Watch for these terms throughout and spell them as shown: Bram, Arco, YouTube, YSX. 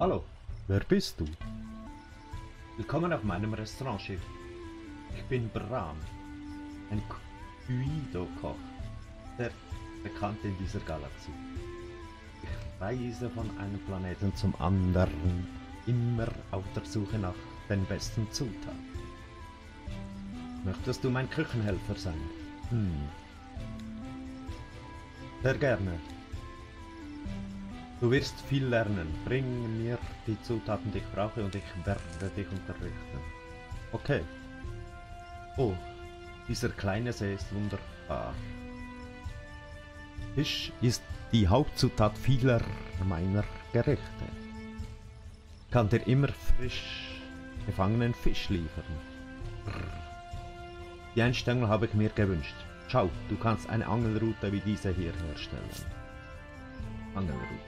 Hallo, wer bist du? Willkommen auf meinem Restaurantschiff. Ich bin Bram, ein Guido-Koch, sehr bekannt in dieser Galaxie. Ich reise von einem Planeten zum anderen, immer auf der Suche nach den besten Zutaten. Möchtest du mein Küchenhelfer sein? Sehr gerne. Du wirst viel lernen. Bring mir die Zutaten, die ich brauche, und ich werde dich unterrichten. Okay. Oh, dieser kleine See ist wunderbar. Fisch ist die Hauptzutat vieler meiner Gerichte. Ich kann dir immer frisch gefangenen Fisch liefern. Die Einstellung habe ich mir gewünscht. Schau, du kannst eine Angelroute wie diese hier herstellen. Angelroute.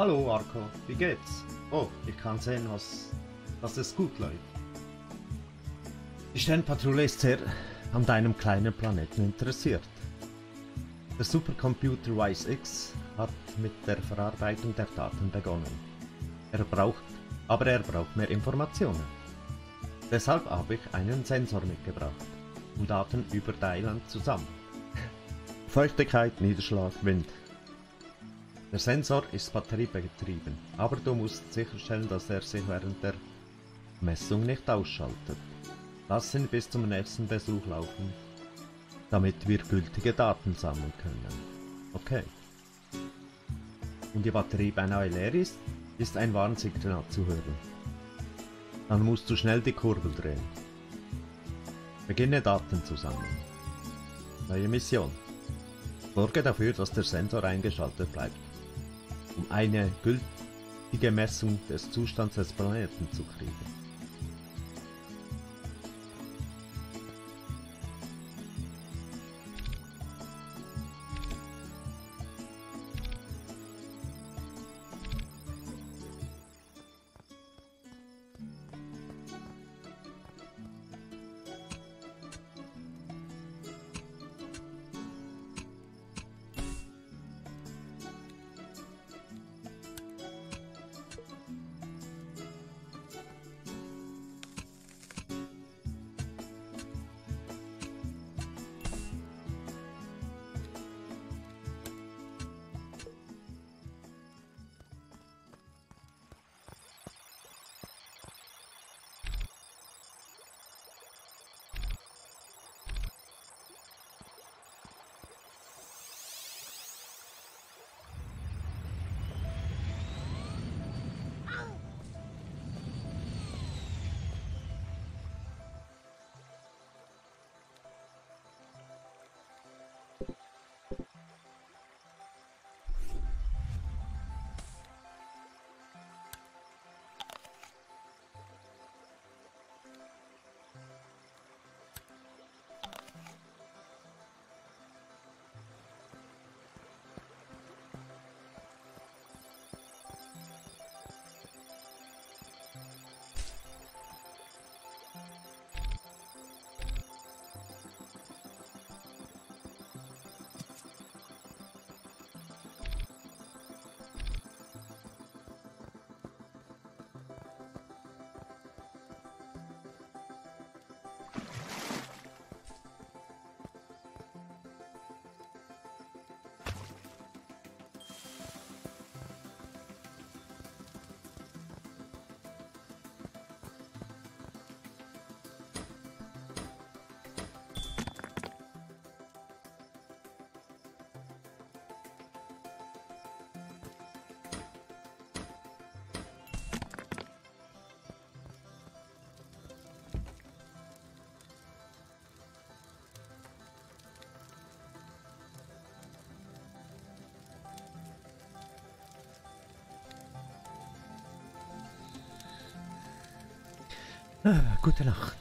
Hallo Arco, wie geht's? Oh, ich kann sehen, dass es gut läuft. Die Sternpatrouille ist sehr an deinem kleinen Planeten interessiert. Der Supercomputer YSX hat mit der Verarbeitung der Daten begonnen. Aber er braucht mehr Informationen. Deshalb habe ich einen Sensor mitgebracht, um Daten über Thailand zu sammeln. Feuchtigkeit, Niederschlag, Wind. Der Sensor ist batteriebetrieben, aber du musst sicherstellen, dass er sich während der Messung nicht ausschaltet. Lass ihn bis zum nächsten Besuch laufen, damit wir gültige Daten sammeln können. Okay. Wenn die Batterie beinahe leer ist, ist ein Warnsignal zu hören. Dann musst du schnell die Kurbel drehen. Beginne Daten zu sammeln. Neue Mission. Sorge dafür, dass der Sensor eingeschaltet bleibt, um eine gültige Messung des Zustands des Planeten zu kriegen. Gute Nacht.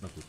Na gut.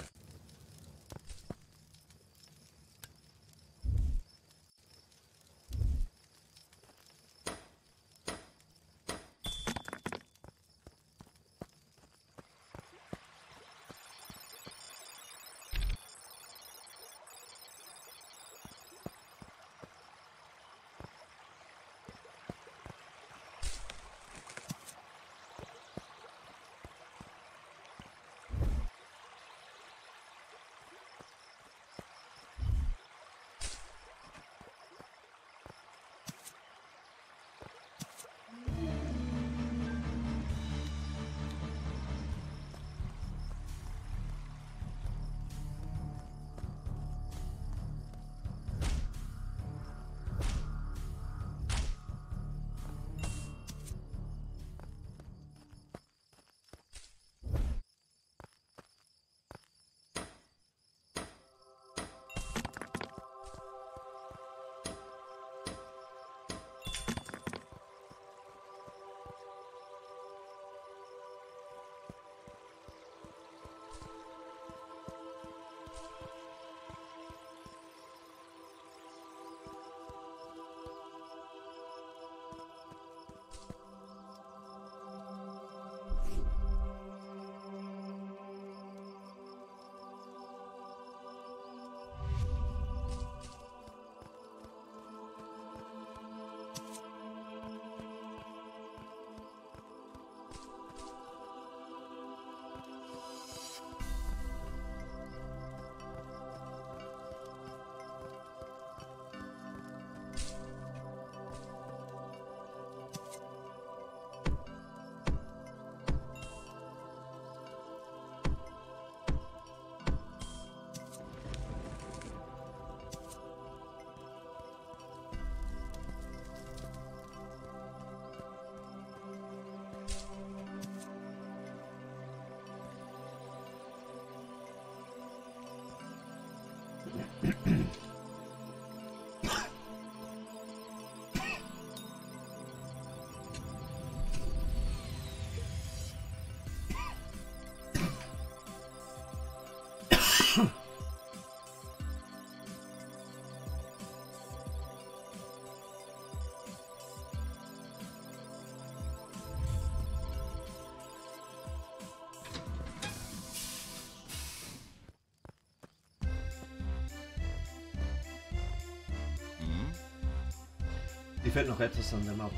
fehlt noch etwas an dem Auto.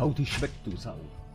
Hau die schmeckt, du Sau.